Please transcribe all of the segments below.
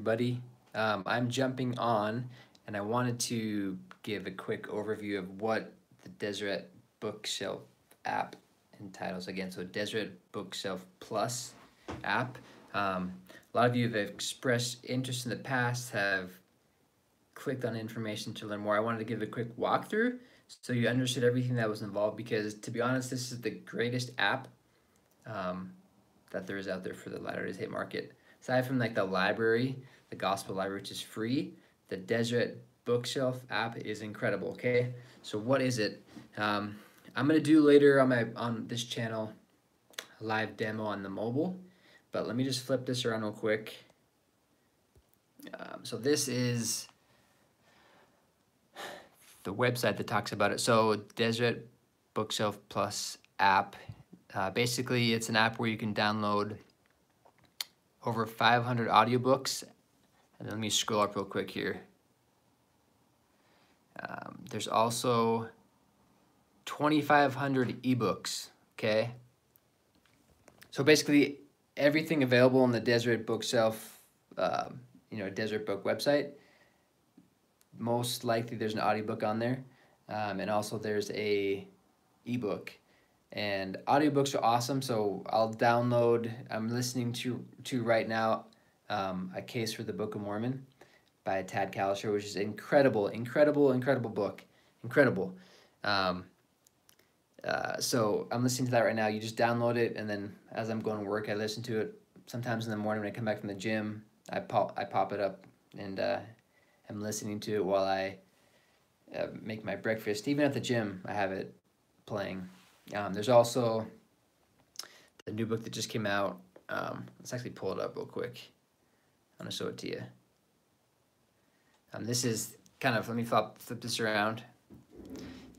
everybody. I'm jumping on, and I wanted to give a quick overview of what the Deseret Bookshelf app entitles again. So Deseret Bookshelf PLUS app. A lot of you have expressed interest in the past, have clicked on information to learn more. I wanted to give a quick walkthrough so you understood everything that was involved, because to be honest, this is the greatest app that there is out there for the Latter-day Saint market. Aside from like the library, the Gospel Library, which is free, the Deseret Bookshelf app is incredible, okay? So what is it? I'm gonna do later on this channel a live demo on the mobile, but let me just flip this around real quick. So this is the website that talks about it. So Deseret Bookshelf PLUS app. Basically, it's an app where you can download over 500 audiobooks. And let me scroll up real quick here. There's also 2,500 ebooks, okay? So basically, everything available on the Deseret Bookshelf, Deseret Book website, most likely there's an audiobook on there, and also there's a ebook. And audiobooks are awesome, so I'll download. I'm listening to right now A Case for the Book of Mormon by Tad Kalischer, which is incredible book, incredible. So I'm listening to that right now. You just download it, and then as I'm going to work, I listen to it. Sometimes in the morning when I come back from the gym, I pop it up, and I'm listening to it while I make my breakfast. Even at the gym, I have it playing. There's also the new book that just came out. Let's actually pull it up real quick. I'm gonna show it to you. This is kind of, let me flip this around.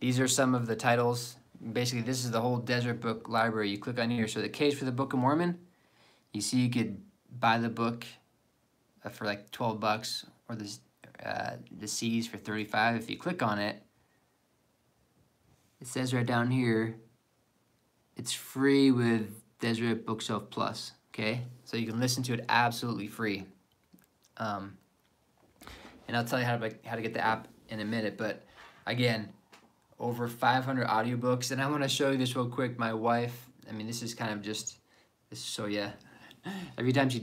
These are some of the titles. Basically, this is the whole Deseret Book Library. You click on here. So The Case for the Book of Mormon. You see you could buy the book for like $12, or the CDs for $35. If you click on it, it says right down here, it's free with Deseret Bookshelf PLUS, okay? So you can listen to it absolutely free. And I'll tell you how to get the app in a minute, but again, over 500 audiobooks, and I wanna show you this real quick. My wife, every time she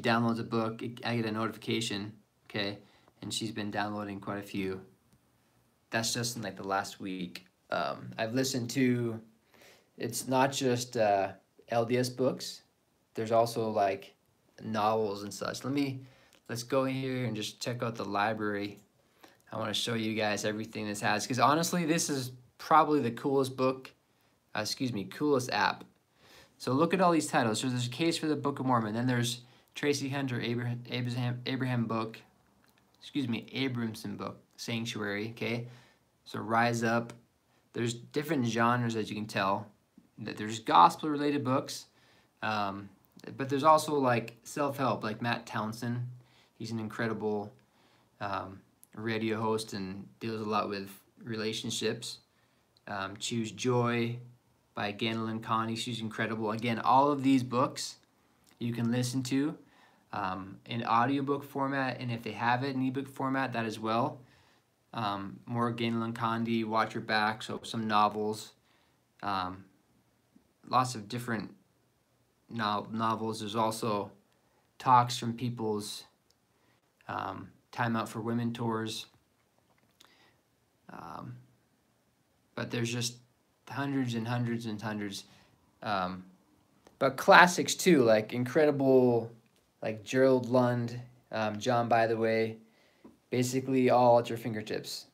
downloads a book, I get a notification, okay? And she's been downloading quite a few. That's just in like the last week. I've listened to, it's not just LDS books, there's also like novels and such. Let's go in here and just check out the library. I want to show you guys everything this has, because honestly, this is probably the coolest app. So look at all these titles. So there's A Case for the Book of Mormon, then there's Tracy Hunter Abramson book, Sanctuary, okay? So Rise Up. There's different genres, as you can tell. There's gospel-related books, but there's also like self-help, like Matt Townsend. He's an incredible radio host and deals a lot with relationships. Choose Joy by Gwendolyn Condie. She's incredible. Again, all of these books you can listen to in audiobook format, and if they have it in ebook format, that as well. More Gwendolyn Condie, Watch Your Back, so some novels. Lots of different novels. There's also talks from people's Time Out for Women tours. But there's just hundreds and hundreds and hundreds. But classics too, like incredible, like Gerald Lund, John Bytheway, basically all at your fingertips.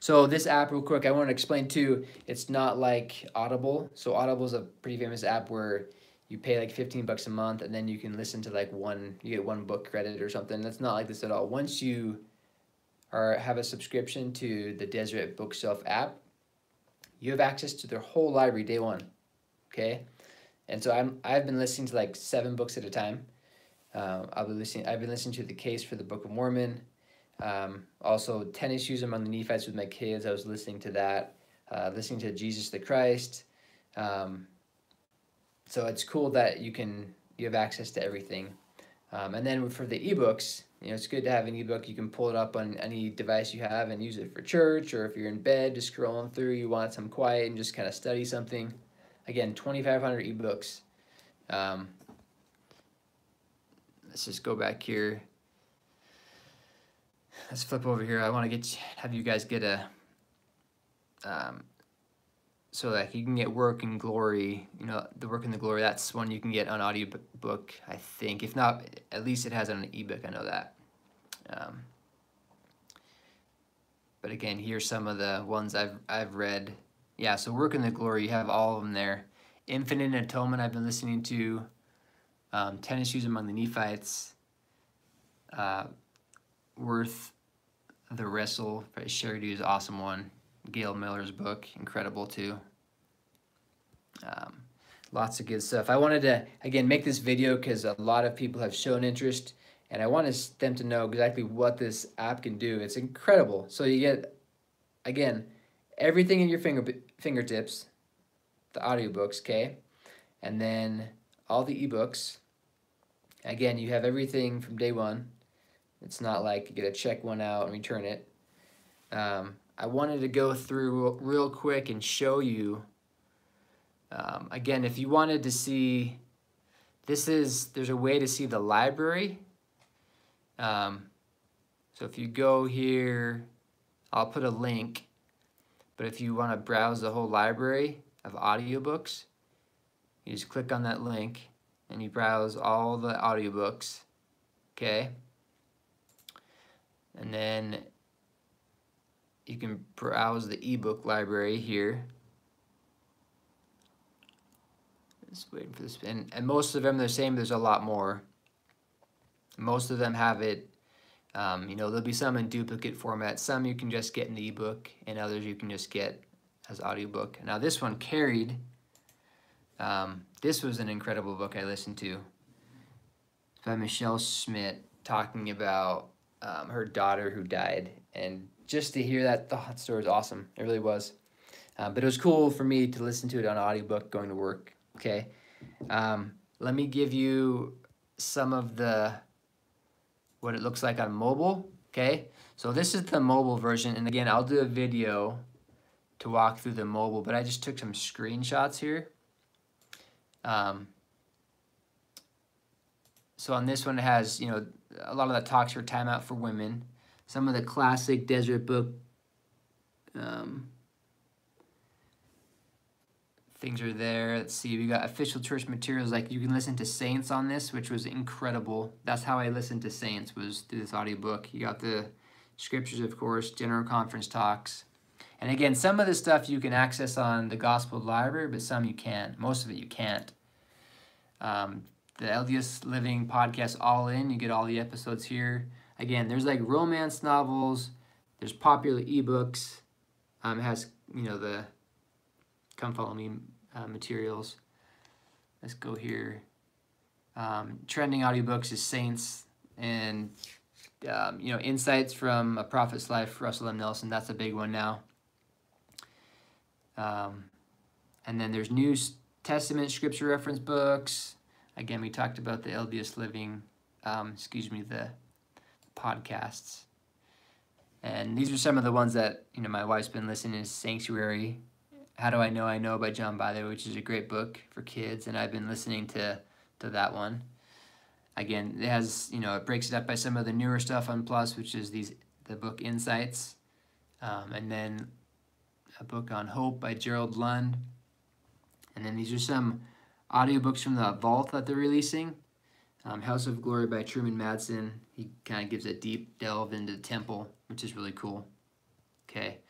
So this app, real quick, I want to explain too, it's not like Audible. So Audible is a pretty famous app where you pay like $15 a month, and then you can listen to like you get one book credit or something. That's not like this at all. Once you have a subscription to the Deseret Bookshelf app, you have access to their whole library day one, okay? And so I've been listening to like 7 books at a time. I've been listening to The Case for the Book of Mormon. Also, Tennis Shoes Among the Nephites with my kids. I was listening to that. Listening to Jesus the Christ. So it's cool that you have access to everything. And then for the ebooks, You know, it's good to have an ebook. You can pull it up on any device you have and use it for church, or if you're in bed just scrolling through, you want some quiet and just kind of study something. Again, 2,500 ebooks. Let's just go back here. Let's flip over here. I want to have you guys get a so like you can get Work and Glory. You know, the Work and the Glory, that's one you can get on audiobook, I think. If not, at least it has it on an ebook. I know that. But again, here's some of the ones I've read. Yeah, so Work and the Glory, you have all of them there. Infinite Atonement, I've been listening to. Tennis Shoes Among the Nephites. Worth the Wrestle, Sherry Dew's awesome one. Gail Miller's book, incredible too. Lots of good stuff. I wanted to, again, make this video because a lot of people have shown interest, and I wanted them to know exactly what this app can do. It's incredible. So you get, again, everything in your fingertips, the audiobooks, okay? And then all the ebooks. Again, you have everything from day one. It's not like you get to check one out and return it. I wanted to go through real quick and show you, again, if you wanted to see, there's a way to see the library. So if you go here, I'll put a link, but if you want to browse the whole library of audiobooks, you just click on that link and you browse all the audiobooks, okay? And then you can browse the ebook library here. Just waiting for this. And most of them, they're saying there's a lot more. Most of them have it, you know, there'll be some in duplicate format. Some you can just get in the ebook, and others you can just get as audiobook. Now this one, Carried, this was an incredible book I listened to. It's by Michelle Schmidt, talking about her daughter who died, and just to hear that thought story was awesome. It really was. But it was cool for me to listen to it on audiobook going to work, okay? Let me give you some of what it looks like on mobile, okay? So this is the mobile version, and again, I'll do a video to walk through the mobile, but I just took some screenshots here. So on this one, it has, you know, a lot of the talks for Time Out for Women. Some of the classic Deseret book things are there. Let's see, we got official church materials. Like you can listen to Saints on this, which was incredible. That's how I listened to Saints, was through this audiobook. You got the scriptures, of course, general conference talks. And again, some of the stuff you can access on the Gospel Library, but some you can't. Most of it you can't. The LDS Living podcast, All In, you get all the episodes here. Again, there's like romance novels, there's popular ebooks, it has, you know, the Come Follow Me materials. Let's go here. Trending audiobooks is Saints, and, you know, Insights from a Prophet's Life, Russell M. Nelson, that's a big one now. And then there's New Testament scripture reference books. Again, we talked about the LDS Living, the podcasts, and these are some of the ones that, you know, my wife's been listening to. Sanctuary, How Do I Know by John Bytheway, which is a great book for kids, and I've been listening to that one. Again, it has, you know, it breaks it up by some of the newer stuff on Plus, which is the book Insights, and then a book on hope by Gerald Lund, and then these are some audiobooks from the vault that they're releasing. House of Glory by Truman Madsen. He kind of gives a deep delve into the temple, which is really cool. Okay.